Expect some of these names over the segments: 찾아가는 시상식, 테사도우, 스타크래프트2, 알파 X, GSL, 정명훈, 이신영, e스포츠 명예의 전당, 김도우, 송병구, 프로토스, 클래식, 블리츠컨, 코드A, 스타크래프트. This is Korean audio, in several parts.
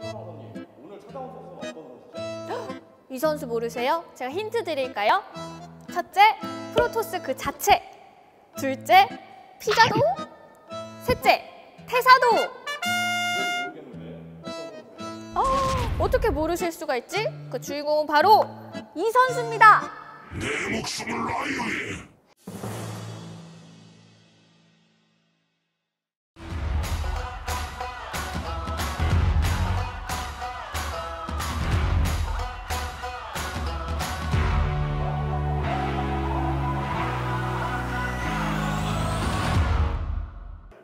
승하원님 오늘 찾아온 선수는 어떤 선수죠? 이 선수 모르세요? 제가 힌트 드릴까요? 첫째, 프로토스 그 자체. 둘째, 피자도. 셋째, 태사도. 어떻게 모르실 수가 있지? 그 주인공은 바로 이 선수입니다. 내 목숨을 라이오에.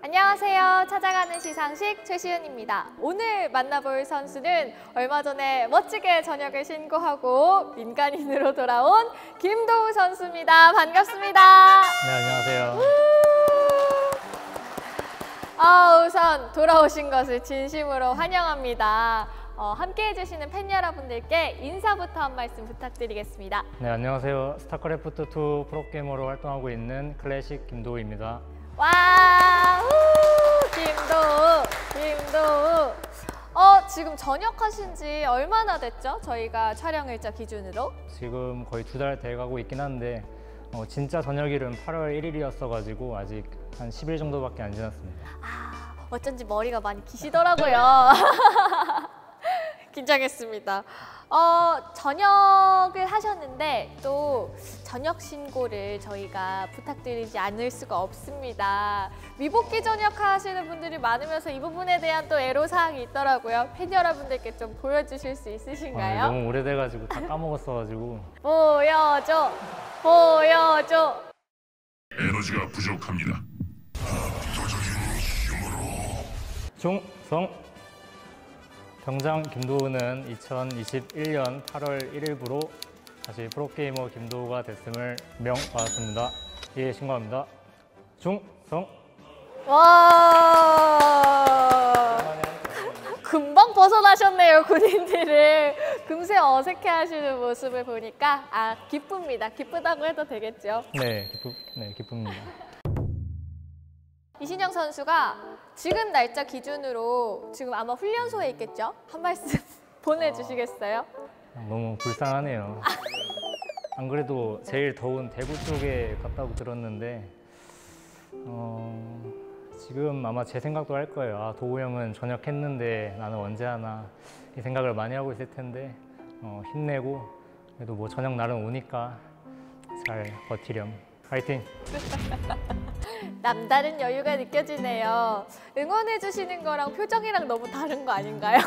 안녕하세요. 찾아가는 시상식 최시은입니다. 오늘 만나볼 선수는 얼마 전에 멋지게 전역을 신고하고 민간인으로 돌아온 김도우 선수입니다. 반갑습니다. 네, 안녕하세요. 우선 돌아오신 것을 진심으로 환영합니다. 함께해 주시는 팬 여러분들께 인사부터 한 말씀 부탁드리겠습니다. 네, 안녕하세요. 스타크래프트2 프로게이머로 활동하고 있는 클래식 김도우입니다. 와우! 김도우. 지금 전역하신 지 얼마나 됐죠? 저희가 촬영 일자 기준으로. 지금 거의 2달 돼가고 있긴 한데 진짜 전역일은 8월 1일이었어가지고 아직 한 10일 정도밖에 안 지났습니다. 아, 어쩐지 머리가 많이 기시더라고요. 긴장했습니다. 전역을 하셨는데 또 전역 신고를 저희가 부탁드리지 않을 수가 없습니다. 미복귀 전역하시는 분들이 많으면서 이 부분에 대한 또 애로사항이 있더라고요. 팬 여러분들께 좀 보여주실 수 있으신가요? 너무 오래돼가지고 다 까먹었어가지고. 보여줘. 에너지가 부족합니다. 압도적인 힘으로. 중성. 병장 김도우는 2021년 8월 1일부로 다시 프로게이머 김도우가 됐음을 명받았습니다. 이에 신고합니다. 중성! 와! 금방 벗어나셨네요, 군인들을. 금세 어색해하시는 모습을 보니까 기쁩니다. 기쁘다고 해도 되겠죠? 네, 기쁩니다. 이신영 선수가 지금 날짜 기준으로 지금 아마 훈련소에 있겠죠? 한 말씀 보내주시겠어요? 너무 불쌍하네요. 안 그래도 제일 더운 대구 쪽에 갔다고 들었는데 지금 아마 제 생각도 할 거예요. 도우 형은 전역했는데 나는 언제 하나 이 생각을 많이 하고 있을 텐데 힘내고 그래도 뭐 저녁 날은 오니까 잘 버티렴. 파이팅! 남다른 여유가 느껴지네요. 응원해주시는 거랑 표정이랑 너무 다른 거 아닌가요?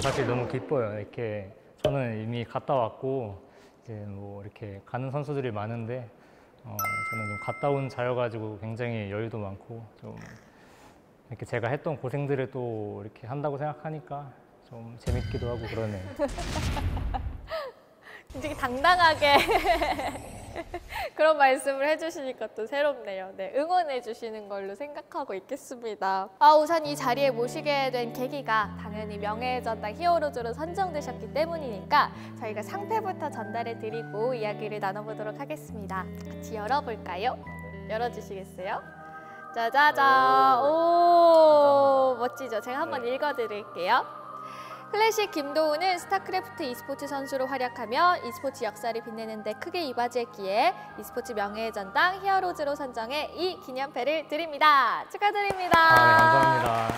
사실 너무 기뻐요. 이렇게 저는 이미 갔다 왔고 이제 뭐 이렇게 가는 선수들이 많은데 저는 좀 갔다 온 자여가지고 굉장히 여유도 많고 좀 이렇게 제가 했던 고생들을 또 이렇게 한다고 생각하니까 좀 재밌기도 하고 그러네요. 굉장히 당당하게. 그런 말씀을 해주시니까 또 새롭네요. 네, 응원해주시는 걸로 생각하고 있겠습니다. 우선 이 자리에 모시게 된 계기가 당연히 명예의 전당 히어로즈로 선정되셨기 때문이니까 저희가 상패부터 전달해드리고 이야기를 나눠보도록 하겠습니다. 같이 열어볼까요? 열어주시겠어요? 짜자잔! 오, 멋지죠? 제가 한번 읽어드릴게요. 클래식 김도우는 스타크래프트 e스포츠 선수로 활약하며 e스포츠 역사를 빛내는 데 크게 이바지했기에 e스포츠 명예의 전당 히어로즈로 선정해 이 기념패를 드립니다. 축하드립니다. 감사합니다.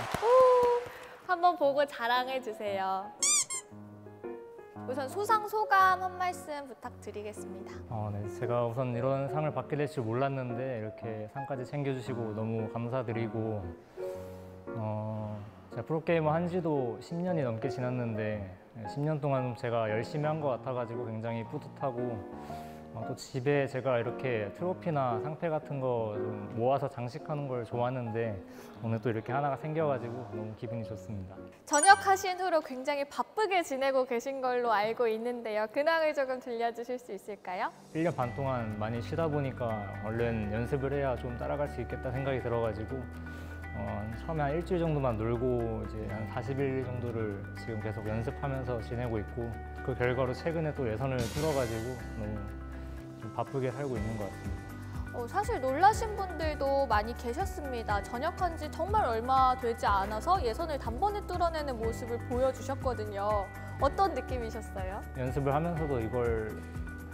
한번 보고 자랑해주세요. 우선 수상 소감 한 말씀 부탁드리겠습니다. 네. 제가 우선 이런 상을 받게 될 줄 몰랐는데 이렇게 상까지 챙겨주시고 너무 감사드리고 프로게이머 한 지도 10년이 넘게 지났는데 10년 동안 제가 열심히 한 것 같아가지고 굉장히 뿌듯하고 또 집에 제가 이렇게 트로피나 상패 같은 거 좀 모아서 장식하는 걸 좋아하는데 오늘 또 이렇게 하나가 생겨가지고 너무 기분이 좋습니다. 전역하신 후로 굉장히 바쁘게 지내고 계신 걸로 알고 있는데요. 근황을 조금 들려주실 수 있을까요? 1년 반 동안 많이 쉬다 보니까 얼른 연습을 해야 좀 따라갈 수 있겠다 생각이 들어가지고 처음에 한 일주일 정도만 놀고 이제 한 40일 정도를 지금 계속 연습하면서 지내고 있고 그 결과로 최근에 또 예선을 풀어가지고 너무 좀 바쁘게 살고 있는 것 같습니다. 사실 놀라신 분들도 많이 계셨습니다. 전역한 지 정말 얼마 되지 않아서 예선을 단번에 뚫어내는 모습을 보여주셨거든요. 어떤 느낌이셨어요? 연습을 하면서도 이걸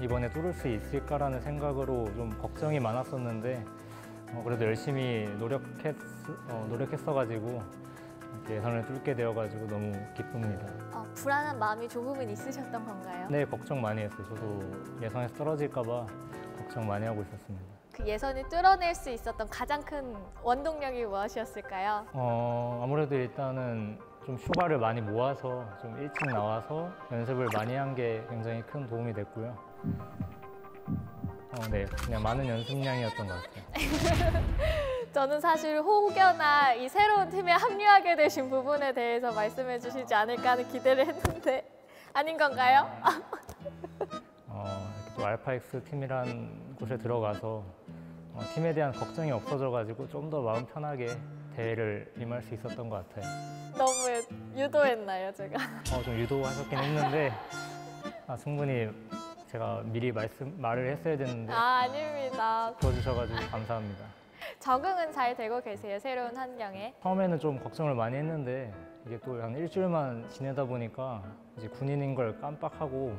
이번에 뚫을 수 있을까라는 생각으로 좀 걱정이 많았었는데 그래도 열심히 노력했어가지고 예선을 뚫게 되어가지고 너무 기쁩니다. 불안한 마음이 조금은 있으셨던 건가요? 네, 걱정 많이 했어요. 저도 예선에서 떨어질까봐 걱정 많이 하고 있었습니다. 그 예선을 뚫어낼 수 있었던 가장 큰 원동력이 무엇이었을까요? 아무래도 일단은 좀 휴가를 많이 모아서 좀 일찍 나와서 연습을 많이 한 게 굉장히 큰 도움이 됐고요. 네, 그냥 많은 연습량이었던 것 같아요. 저는 사실 혹여나 이 새로운 팀에 합류하게 되신 부분에 대해서 말씀해 주시지 않을까 하는 기대를 했는데 아닌 건가요? 또 알파 X 팀이란 곳에 들어가서 팀에 대한 걱정이 없어져가지고 좀 더 마음 편하게 대회를 임할 수 있었던 것 같아요. 너무 유도했나요, 제가? 좀 유도하셨긴 했는데 충분히 제가 미리 말을 했어야 됐는데 아닙니다. 도와주셔가지고 감사합니다. 적응은 잘 되고 계세요, 새로운 환경에? 처음에는 좀 걱정을 많이 했는데 이게 또 한 일주일만 지내다 보니까 이제 군인인 걸 깜빡하고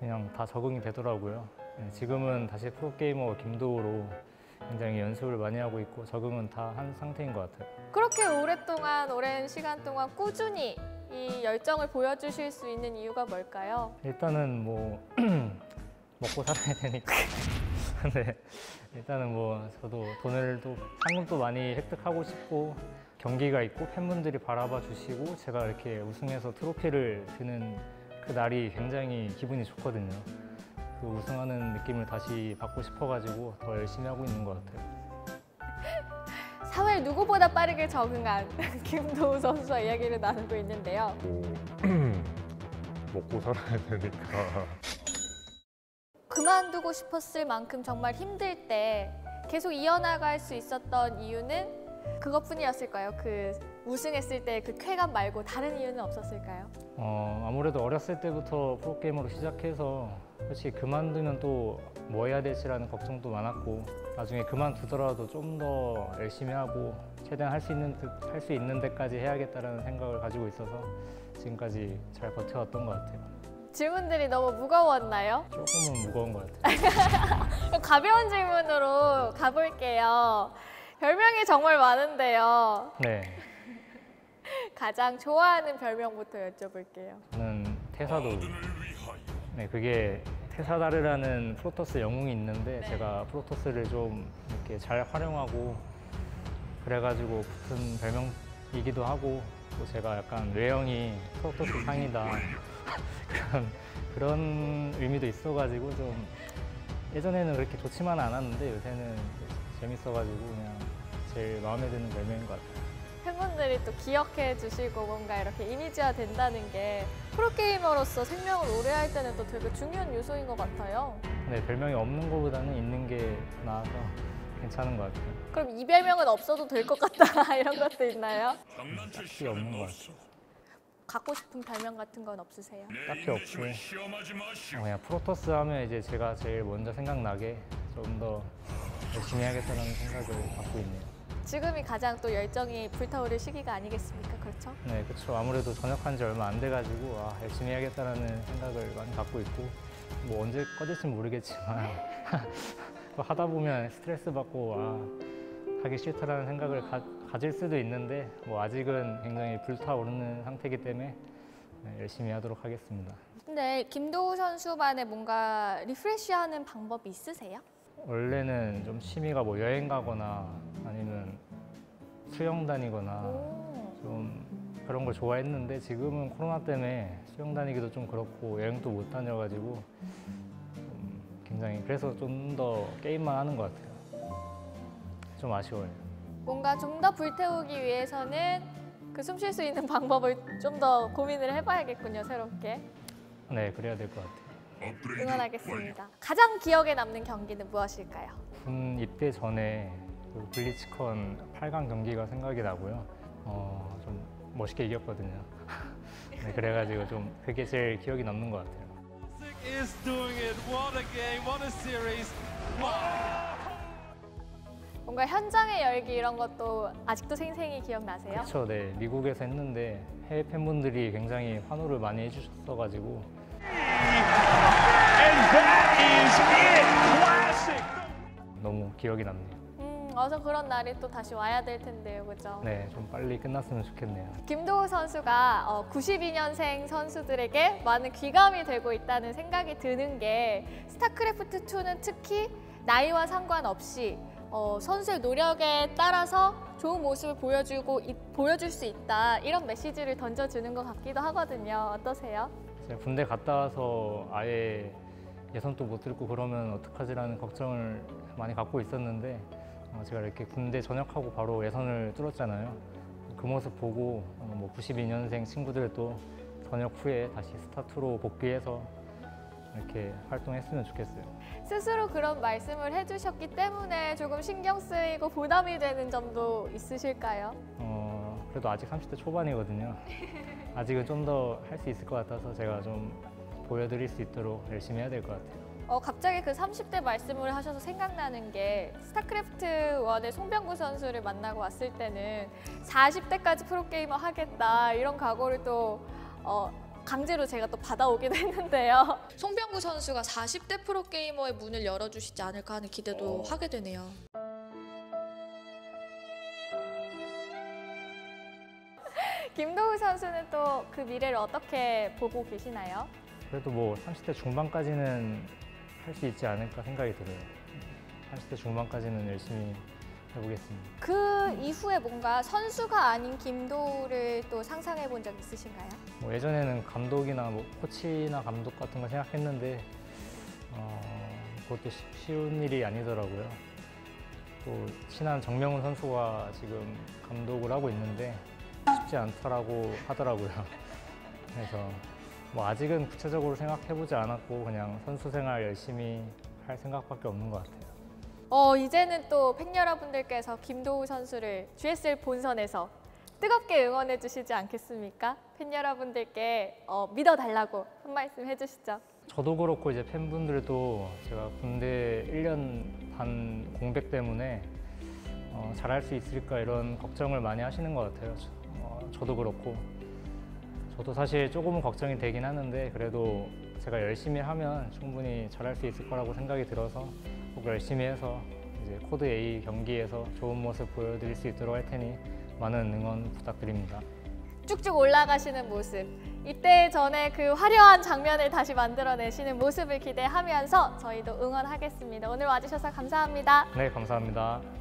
그냥 다 적응이 되더라고요. 지금은 다시 프로게이머 김도우로 굉장히 연습을 많이 하고 있고 적응은 다 한 상태인 것 같아요. 그렇게 오랫동안, 오랜 시간 동안 꾸준히 이 열정을 보여주실 수 있는 이유가 뭘까요? 일단은 먹고 살아야 되니까. 네, 일단은 저도 돈을 또 상금도 많이 획득하고 싶고 경기가 있고 팬분들이 바라봐 주시고 제가 이렇게 우승해서 트로피를 드는 그 날이 굉장히 기분이 좋거든요. 그 우승하는 느낌을 다시 받고 싶어가지고 더 열심히 하고 있는 것 같아요. 사회에 누구보다 빠르게 적응한 김도우 선수와 이야기를 나누고 있는데요. 먹고 살아야 되니까. 그만두고 싶었을 만큼 정말 힘들 때 계속 이어나갈 수 있었던 이유는 그것뿐이었을까요? 그 우승했을 때 그 쾌감 말고 다른 이유는 없었을까요? 아무래도 어렸을 때부터 프로게이머로 시작해서 솔직히 그만두면 또 뭐 해야 될지라는 걱정도 많았고 나중에 그만두더라도 좀 더 열심히 하고 최대한 할 수 있는 데까지 해야겠다라는 생각을 가지고 있어서 지금까지 잘 버텨왔던 것 같아요. 질문들이 너무 무거웠나요? 조금은 무거운 것 같아요. 가벼운 질문으로 가볼게요. 별명이 정말 많은데요. 네. 가장 좋아하는 별명부터 여쭤볼게요. 저는 태사도우. 네, 그게 태사다르라는 프로토스 영웅이 있는데 네. 제가 프로토스를 좀 이렇게 잘 활용하고 그래가지고 붙은 별명이기도 하고 또 제가 약간 외형이 프로토스 상이다. 그런 의미도 있어가지고 좀 예전에는 그렇게 좋지만 않았는데 요새는 재밌어가지고 그냥 제일 마음에 드는 별명인 것 같아요. 팬분들이 또 기억해 주시고 뭔가 이렇게 이미지화 된다는 게 프로게이머로서 생명을 오래 할 때는 또 되게 중요한 요소인 것 같아요. 네, 별명이 없는 것보다는 있는 게 나아서 괜찮은 것 같아요. 그럼 이 별명은 없어도 될 것 같다 이런 것도 있나요? 딱히 없는 것 같아요. 갖고 싶은 별명 같은 건 없으세요? 딱히 없고 그냥 프로토스 하면 이제 제가 제일 먼저 생각나게 좀 더 열심히 해야겠다는 생각을 갖고 있네요. 지금이 가장 또 열정이 불타오를 시기가 아니겠습니까? 그렇죠? 네, 그렇죠. 아무래도 전역한 지 얼마 안 돼가지고 열심히 해야겠다는 생각을 많이 갖고 있고 언제 꺼질진 모르겠지만 하다 보면 스트레스 받고 하기 싫다라는 생각을 가질 수도 있는데 아직은 굉장히 불타오르는 상태이기 때문에 열심히 하도록 하겠습니다. 근데 김도우 선수만의 뭔가 리프레시하는 방법이 있으세요? 원래는 좀 취미가 여행 가거나 아니면 수영 다니거나 좀 그런 걸 좋아했는데 지금은 코로나 때문에 수영 다니기도 좀 그렇고 여행도 못 다녀가지고 굉장히 그래서 좀 더 게임만 하는 것 같아요. 좀 아쉬워요. 뭔가 좀 더 불태우기 위해서는 그 숨 쉴 수 있는 방법을 좀 더 고민을 해봐야겠군요, 새롭게. 네, 그래야 될 것 같아요. 응원하겠습니다. 가장 기억에 남는 경기는 무엇일까요? 군 입대 전에 그 블리츠컨 8강 경기가 생각이 나고요. 좀 멋있게 이겼거든요. 네, 그래가지고 좀 그게 제일 기억이 남는 것 같아요. 뭔가 현장의 열기 이런 것도 아직도 생생히 기억나세요? 그렇죠. 네. 미국에서 했는데 해외 팬분들이 굉장히 환호를 많이 해주셨어가지고. 너무 기억이 남네요. 어서 그런 날이 또 다시 와야 될 텐데요, 그죠? 네, 좀 빨리 끝났으면 좋겠네요. 김도우 선수가 92년생 선수들에게 많은 귀감이 되고 있다는 생각이 드는 게 스타크래프트2는 특히 나이와 상관없이 선수의 노력에 따라서 좋은 모습을 보여줄 수 있다, 이런 메시지를 던져주는 것 같기도 하거든요. 어떠세요? 제가 군대 갔다 와서 아예 예선도 못 들고 그러면 어떡하지라는 걱정을 많이 갖고 있었는데 제가 이렇게 군대 전역하고 바로 예선을 뚫었잖아요. 그 모습 보고 92년생 친구들도 전역 후에 다시 스타2로 복귀해서 이렇게 활동했으면 좋겠어요. 스스로 그런 말씀을 해주셨기 때문에 조금 신경 쓰이고 부담이 되는 점도 있으실까요? 그래도 아직 30대 초반이거든요. 아직은 좀 더 할 수 있을 것 같아서 제가 좀 보여드릴 수 있도록 열심히 해야 될 것 같아요. 갑자기 그 30대 말씀을 하셔서 생각나는 게 스타크래프트1의 송병구 선수를 만나고 왔을 때는 40대까지 프로게이머 하겠다 이런 각오를 또 강제로 제가 또 받아오기도 했는데요. 송병구 선수가 40대 프로게이머의 문을 열어주시지 않을까 하는 기대도 하게 되네요. 김도우 선수는 또 그 미래를 어떻게 보고 계시나요? 그래도 뭐 30대 중반까지는 할 수 있지 않을까 생각이 들어요. 30대 중반까지는 열심히 해보겠습니다. 그 이후에 뭔가 선수가 아닌 김도우를 또 상상해 본 적 있으신가요? 뭐 예전에는 감독이나 뭐 코치나 감독 같은 거 생각했는데 그것도 쉬운 일이 아니더라고요. 또 친한 정명훈 선수가 지금 감독을 하고 있는데 쉽지 않다라고 하더라고요. 그래서 뭐 아직은 구체적으로 생각해보지 않았고 그냥 선수 생활 열심히 할 생각밖에 없는 것 같아요. 이제는 또 팬 여러분들께서 김도우 선수를 GSL 본선에서 뜨겁게 응원해 주시지 않겠습니까? 팬 여러분들께 믿어달라고 한 말씀 해주시죠. 저도 그렇고 이제 팬분들도 제가 군대 1년 반 공백 때문에 잘할 수 있을까 이런 걱정을 많이 하시는 것 같아요. 저도 그렇고. 저도 사실 조금은 걱정이 되긴 하는데 그래도 제가 열심히 하면 충분히 잘할 수 있을 거라고 생각이 들어서 꼭 열심히 해서 이제 코드A 경기에서 좋은 모습 보여드릴 수 있도록 할 테니 많은 응원 부탁드립니다. 쭉쭉 올라가시는 모습, 이때 전에 그 화려한 장면을 다시 만들어내시는 모습을 기대하면서 저희도 응원하겠습니다. 오늘 와주셔서 감사합니다. 네, 감사합니다.